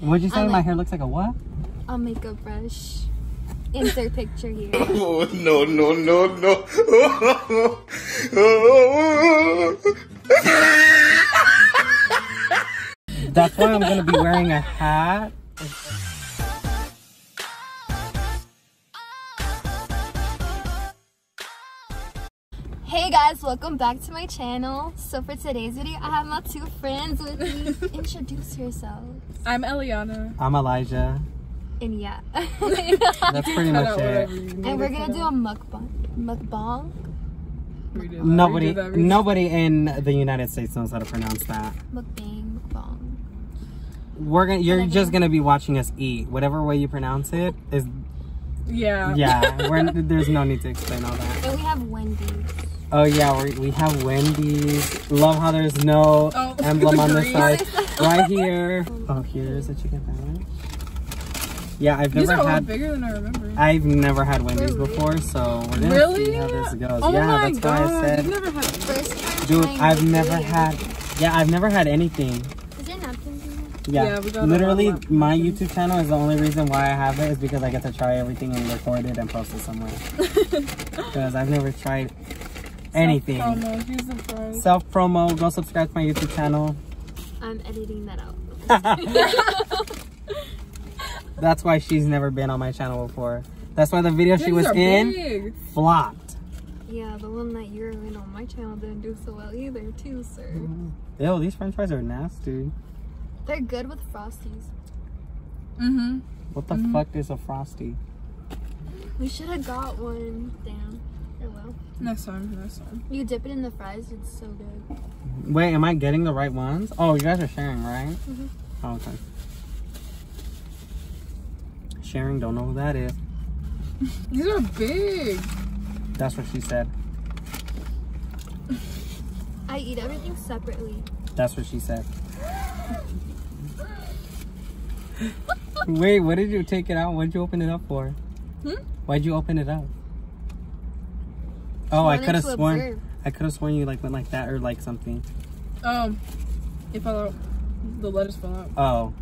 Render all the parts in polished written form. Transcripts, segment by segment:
What'd you say? My hair looks like a what? A makeup brush. Insert picture here. Oh, no, no, no, no. That's why I'm going to be wearing a hat. Hey guys, welcome back to my channel. So for today's video, I have my two friends with me. Introduce yourselves. I'm Eliana. I'm Elijah. And yeah. That's pretty much it. And we're gonna do a mukbang. Mukbang? Nobody in the United States knows how to pronounce that. Mukbang, mukbang. You're just gonna be watching us eat. Whatever way you pronounce it is. Yeah. Yeah. There's no need to explain all that. And we have Wendy's. Oh yeah, we have Wendy's. Love how there's no emblem on this side. Right here. Oh, here's a chicken sandwich. Yeah, I've never had Wendy's before, so we're gonna see how this goes. Oh yeah, that's why I said. You've never had Wendy's. Dude, I've never had anything. Is there napkins in there? Yeah, we got literally my YouTube channel is the only reason why I have it is because I get to try everything and record it and post it somewhere. Because I've never tried anything. Self promo. Go subscribe to my YouTube channel. I'm editing that out. That's why she's never been on my channel before. That's why the video she was in flopped. Yeah, the one that you're in on my channel didn't do so well either, too, sir. Yo, these french fries are nasty. They're good with Frosties. Mm-hmm. What the fuck is a Frosty? We should have got one. Damn. Oh well. Next time. You dip it in the fries, it's so good. Wait, am I getting the right ones? Oh, you guys are sharing, right? Mm-hmm. Oh, okay. Sharing, don't know who that is. These are big. That's what she said. I eat everything separately. That's what she said. Wait, what did you take it out? What did you open it up for? Why'd you open it up? Oh, I could have sworn you like went like that or like something. It fell out. The lettuce fell out. Oh.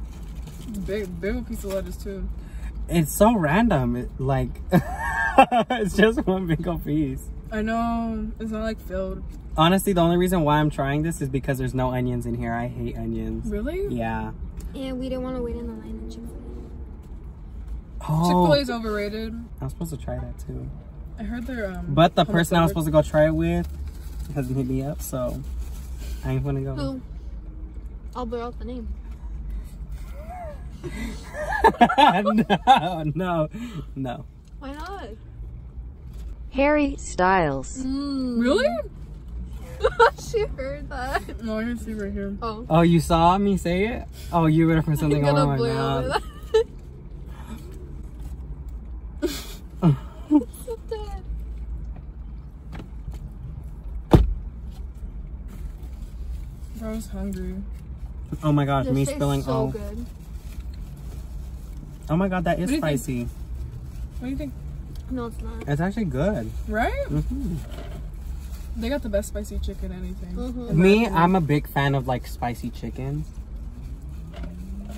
Big old piece of lettuce too. It's so random, it's just one big old piece. I know, it's not like filled. Honestly, the only reason why I'm trying this is because there's no onions in here. I hate onions. Really? Yeah. And we didn't want to wait in the line at Chick-fil-A. Oh. Chick-fil-A is overrated. I was supposed to try that too. I heard they're but the person I was supposed to go try it with hasn't hit me up, so I ain't gonna go. Who? I'll blur out the name. No. Why not? Harry Styles. Really? She heard that. No, I didn't see right here. Oh. Oh, you saw me say it? Oh, you were from something over my mouth. So dead. I was hungry. Oh my gosh, this me spilling so all. Good. Oh my god, that is spicy. What do you think? No, it's not. It's actually good. Right? Mm-hmm. They got the best spicy chicken anything. Mm-hmm. Me, I'm a big fan of like spicy chicken.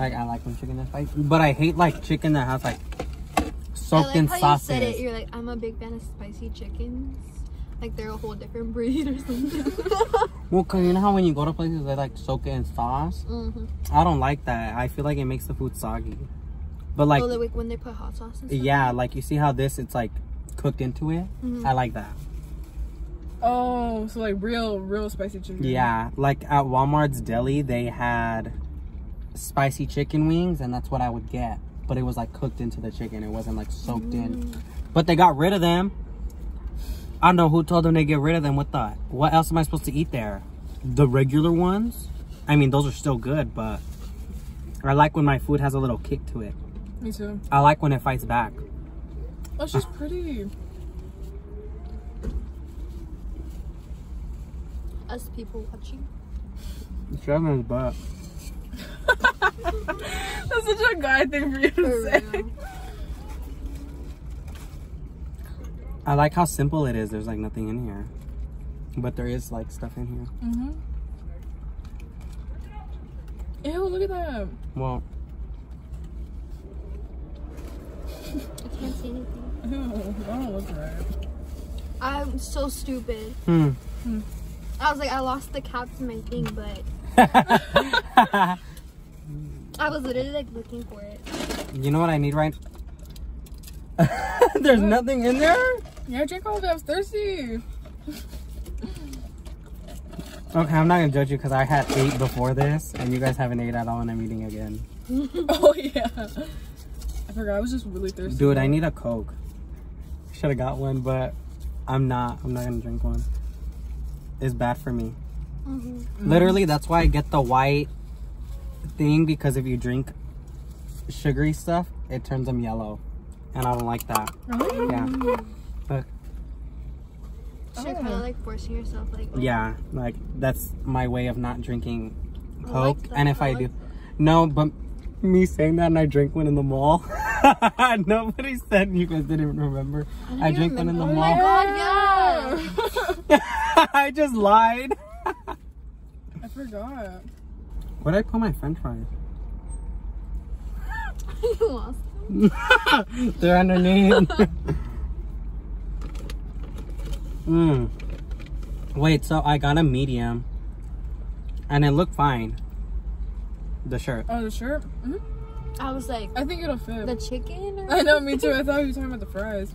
Like I like when chicken is spicy. But I hate like chicken that has like soaked in sauces. You said it. You're like, I'm a big fan of spicy chickens. Like they're a whole different breed or something. Well, cause you know how when you go to places they like soak it in sauce? Mm-hmm. I don't like that. I feel like it makes the food soggy. But like, oh, like when they put hot sauce and stuff? Yeah, like you see how this, it's like cooked into it. Mm-hmm. I like that. Oh, so like real spicy chicken. Yeah, like at Walmart's deli, they had spicy chicken wings and that's what I would get. But it was like cooked into the chicken. It wasn't like soaked in. But they got rid of them. I don't know who told them they get rid of them. What else am I supposed to eat there? The regular ones? I mean, those are still good, but I like when my food has a little kick to it. Me too. I like when it fights back. Oh, she's pretty. Us people watching. She's on his butt. That's such a guy thing for you to say. I like how simple it is. There's like nothing in here. But there is like stuff in here. Mm-hmm. Ew, look at that. Well. I can't see anything. Ew, I don't look right. I'm so stupid. Hmm. Hmm. I was like, I lost the cap to my thing, but I was literally like looking for it. You know what I need, right? There's what? Nothing in there? Yeah, drink all that. I was thirsty. Okay, I'm not gonna judge you because I had ate before this, and you guys haven't ate at all, and I'm eating again. Oh yeah, I forgot. I was just really thirsty. Dude, I need a Coke. Should have got one, but I'm not gonna drink one. It's bad for me. Mm-hmm. Literally, that's why I get the white thing, because if you drink sugary stuff, it turns them yellow, and I don't like that. Really? Yeah. Look. So you're kind of like forcing yourself, like. Yeah, like that's my way of not drinking Coke. No, but me saying that, and I drank one in the mall. Nobody said. You guys didn't remember. I drank one in the mall. Oh my god! Yeah. I just lied. I forgot. What did I put my French fries? You lost them. They're underneath. Mmm. Wait, so I got a medium and it looked fine. The shirt. Oh, the shirt? Mm-hmm. I was like, I think it'll fit. The chicken? Or I know, me too. I thought you were talking about the fries.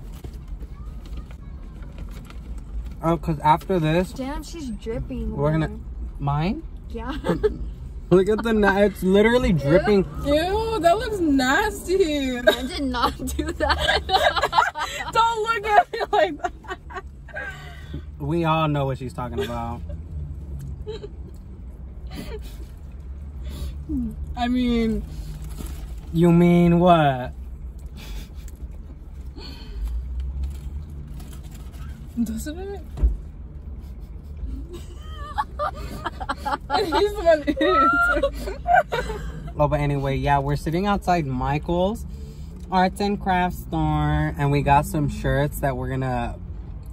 Oh, because after this. Damn, she's dripping. We're gonna. Mine? Yeah. Look at the. It's literally dripping. Ew, that looks nasty. I did not do that. Don't look at me like that. We all know what she's talking about. I mean, you mean what? Doesn't it? He's the one who. Oh, but anyway, yeah, we're sitting outside Michael's Arts and Crafts store, and we got some shirts that we're gonna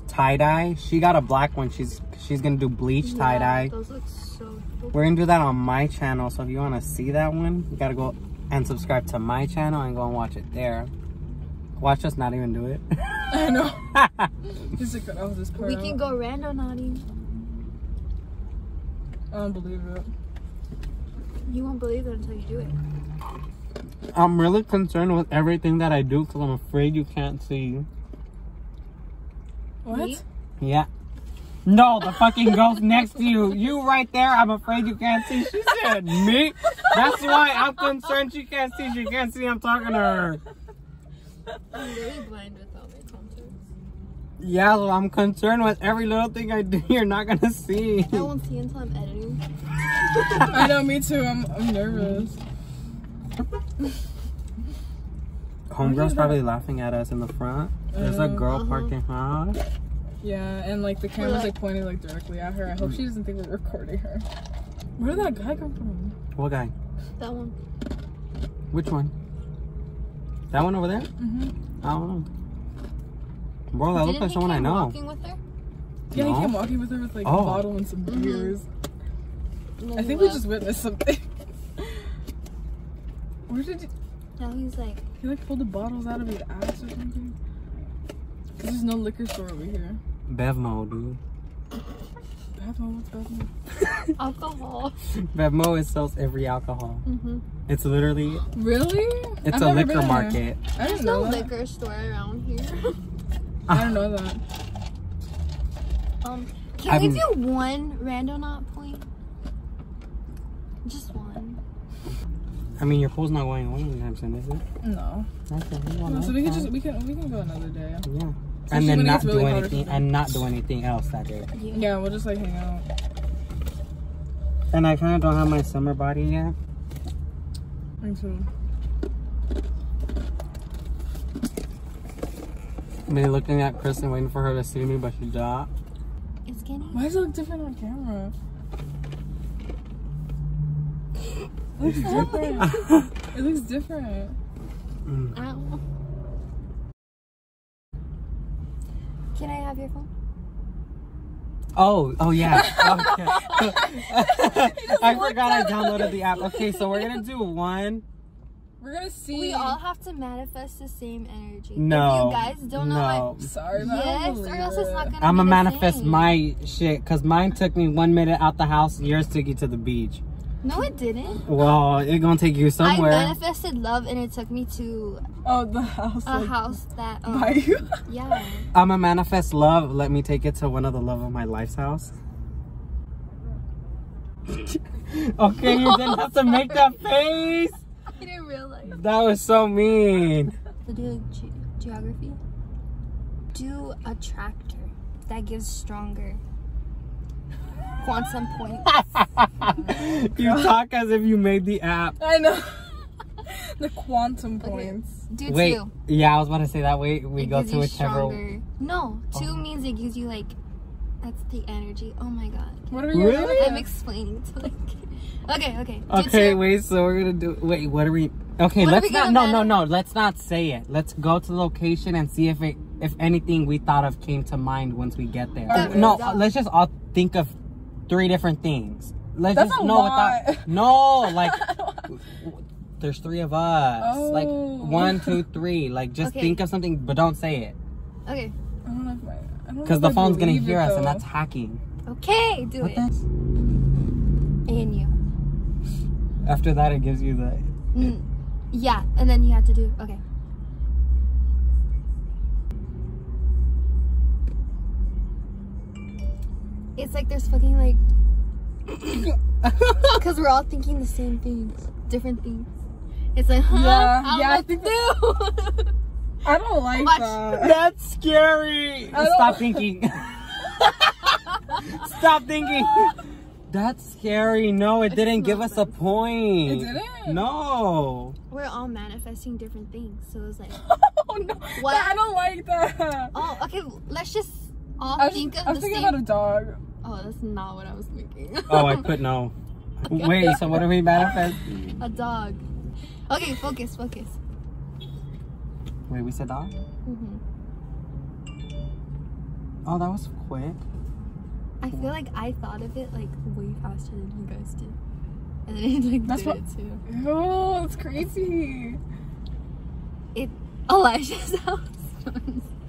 tie-dye. She got a black one. She's gonna do bleach tie-dye. Those look so cool. We're gonna do that on my channel, so if you want to see that one, you gotta go and subscribe to my channel and go and watch it there. Watch us not even do it. I know. We can go random naughty. I don't believe it. You won't believe it until you do it. I'm really concerned with everything that I do because I'm afraid you can't see. What? Me? Yeah. No, the fucking ghost next to you. You right there. I'm afraid you can't see. She said me. That's why I'm concerned she can't see. She can't see. I'm talking to her. I'm really blind with all my concerts. Yeah, well, I'm concerned with every little thing I do. You're not going to see. I won't see until I'm editing. I know, me too. I'm nervous. Homegirl's probably laughing at us in the front. There's a girl parking house. Yeah, and like the camera's like pointing like directly at her. I hope she doesn't think we're recording her. Where did that guy come from? What guy? That one. Which one? That one over there? Mm-hmm. I don't know. Bro, that looks like someone I know. Walking with her? Yeah, no. He came walking with her with like a bottle and some beers. I think we just witnessed something. Where did he? Now he's like. He like pulled the bottles out of his ass or something. Cause there's no liquor store over here. Bevmo, dude. Bevmo, what's Bevmo? Alcohol. Bevmo sells every alcohol. Mm-hmm. It's literally. Really? It's a liquor market. There's no liquor store around here. I don't know that. Can we do one random knot point? Just one. I mean, your pool's not going on anytime soon, is it? No. Okay, no, so we can go another day. Yeah. And then not do anything else that day. Yeah. Yeah, we'll just like hang out. And I kind of don't have my summer body yet. Me too. I've been looking at Kristen, waiting for her to see me, but she didn't. It's getting. Why does it look different on camera? It looks different. It looks different. Ow. Can I have your phone? Oh yeah. Okay. I forgot I downloaded the app. Okay, so we're gonna do one We're gonna see. We all have to manifest the same energy. No. If you guys don't know what. Sorry about that. Yes, or else it's not gonna I'ma manifest my shit, because mine took me 1 minute out the house, yours took you to the beach. No, it didn't. Well, it's gonna take you somewhere. I manifested love, and it took me to the house. A like, house that. By you? Yeah. I'ma manifest love. Let me take it to one of the love of my life's house. Okay, you didn't have to make that face. I didn't realize. That was so mean. We'll do geography. Do a tractor that gives stronger quantum points. You talk as if you made the app. I know. The quantum points. Okay. Do wait, two. Yeah, I was about to say that. Wait, we it go to whichever. Stronger. No, two means it gives you like. That's the energy. Oh my god. What are we really? I'm explaining to like. Okay, wait, so we're gonna do. Wait, what are we. Okay, what let's not. No. Let's not say it. Let's go to the location and see if it. If anything we thought of came to mind once we get there. Okay. No, let's just all think of 3 different things. Let's that's just know without. No, like. There's 3 of us. Oh. Like, 1, 2, 3. Like, just okay. Think of something, but don't say it. Okay. I don't know if my. Because the phone's gonna hear us, and that's hacking. Okay, do it. And you. After that, it gives you the. Yeah, and then you have to do. Okay. It's like there's fucking like. Because we're all thinking the same things, different things. It's like, huh? Yeah, I think do. I don't like that. That's scary. Stop thinking. Stop thinking. That's scary. No, it didn't give us a point. It didn't? No. We're all manifesting different things. So it was like. Oh, no. What? I don't like that. Oh, okay. Let's just all think of the same. I was thinking about a dog. Oh, that's not what I was thinking. Oh, I could know. Okay. Wait, so what are we manifesting? A dog. Okay, focus. Wait, we said dog? Mm-hmm. Oh, that was quick. I feel like I thought of it like way faster than you guys did. And then it like that's did it too. Oh, it's crazy. It Elijah's house.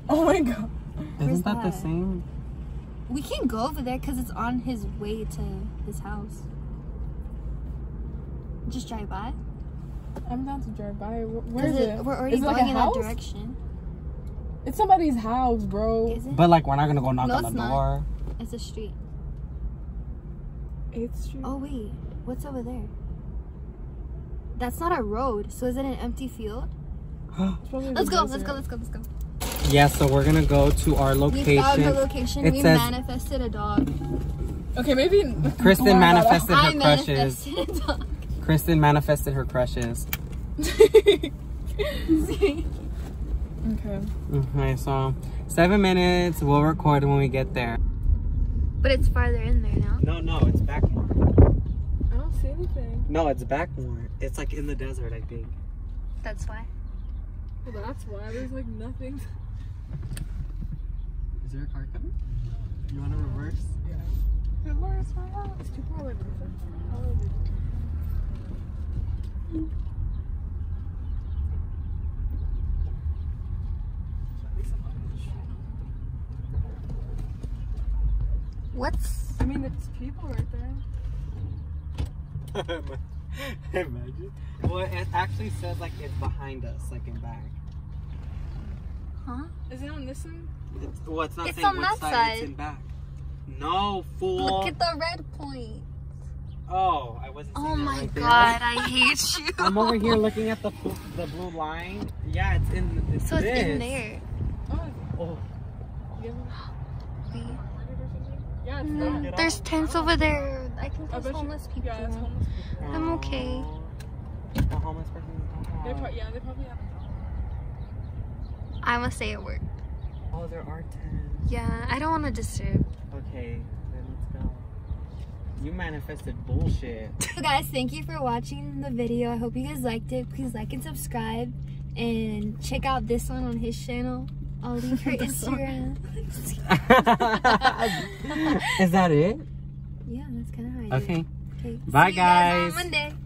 Oh my god. Isn't that the same? We can't go over there because it's on his way to his house. Just drive by? I'm down to drive by. Where is it? We're already going in that direction. It's somebody's house, bro. Is it? But like, we're not gonna go knock on the door. It's a street. 8th Street. Oh wait, what's over there? That's not a road. So is it an empty field? Let's go. Yeah, so we're gonna go to our location. We found the location. We manifested a dog. Okay, maybe. Kristen manifested her crushes. I manifested a dog. Kristen manifested her crushes. Okay. Okay, so 7 minutes. We'll record when we get there. But it's farther in there now. No, it's back more. I don't see anything. No, it's back more. It's like in the desert, I think. That's why. Well, that's why there's like nothing. Is there a car coming? You want to reverse? Yeah. Reverse, my house. It's too far away from the car. What's I mean, it's people right there. Imagine. Well, it actually says like it's behind us, like in back. Huh? Is it on this side? Well, it's not saying which side, it's in back. No, fool. Look at the red point. Oh, I wasn't. Oh my god, I hate you. I'm over here looking at the blue line. Yeah, it's in. It's so it's in there. Oh. Wait. Yeah, it's there. There's tents over there. I think there's homeless people. Yeah, it's homeless people. I'm okay. The homeless person. Yeah, they probably have. I must say it worked. Oh, there are tents. Yeah, I don't want to disturb. Okay. You manifested bullshit. So guys, thank you for watching the video. I hope you guys liked it. Please like and subscribe. And check out this one on his channel. I'll link her Instagram. Is that it? Yeah, that's kind of how I do it. Okay. Bye, guys. See you guys on Monday.